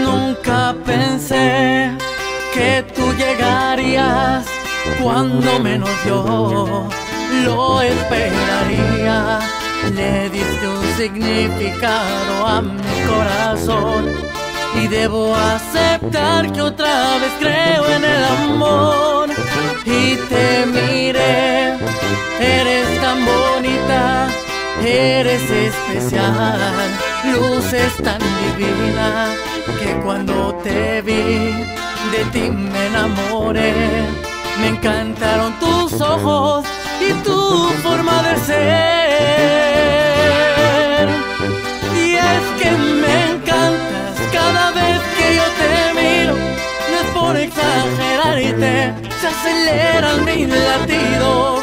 Nunca pensé que tú llegarías, cuando menos yo lo esperaría. Le diste un significado a mi corazón, y debo aceptar que otra vez creo en el amor. Y te miré, eres tan bonita, eres especial, luces tan divina, que cuando te vi de ti me enamoré. Me encantaron tus ojos y tu forma de ser. Y es que me encantas cada vez que yo te miro. No es por exagerarte, se aceleran mis latidos.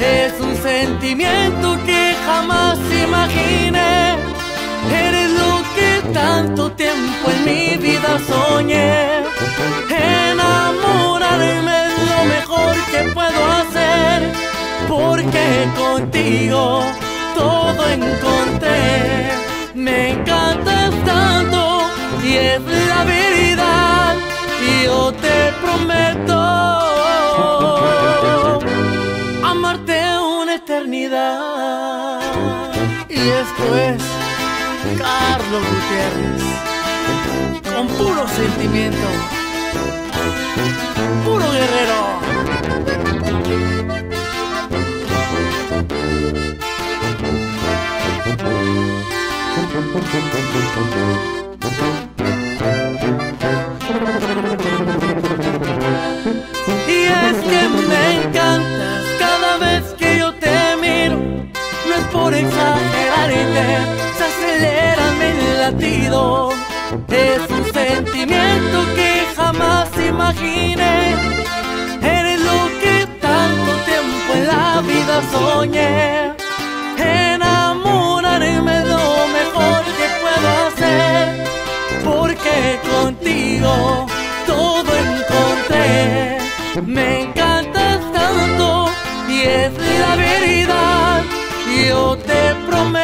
Es un sentimiento que jamás imaginé. Eres lo que tanto tiempo en mi vida soñé. Enamorarme es lo mejor que puedo hacer, porque contigo todo encontré. Me encantas tanto y es la verdad, y yo te prometo amarte una eternidad. Y esto es Carlos Gutierrez, con puro sentimiento, puro guerrero. Y es que me encantas cada vez que yo te miro. No es por exagerarte, se aceleran mis latidos. Es un sentimiento que jamás imaginé. Eres lo que tanto tiempo en la vida soñé. Enamorarme es lo mejor que puedo hacer, porque contigo todo encontré. Me encantas tanto y es la verdad, yo te prometo.